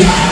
Yeah!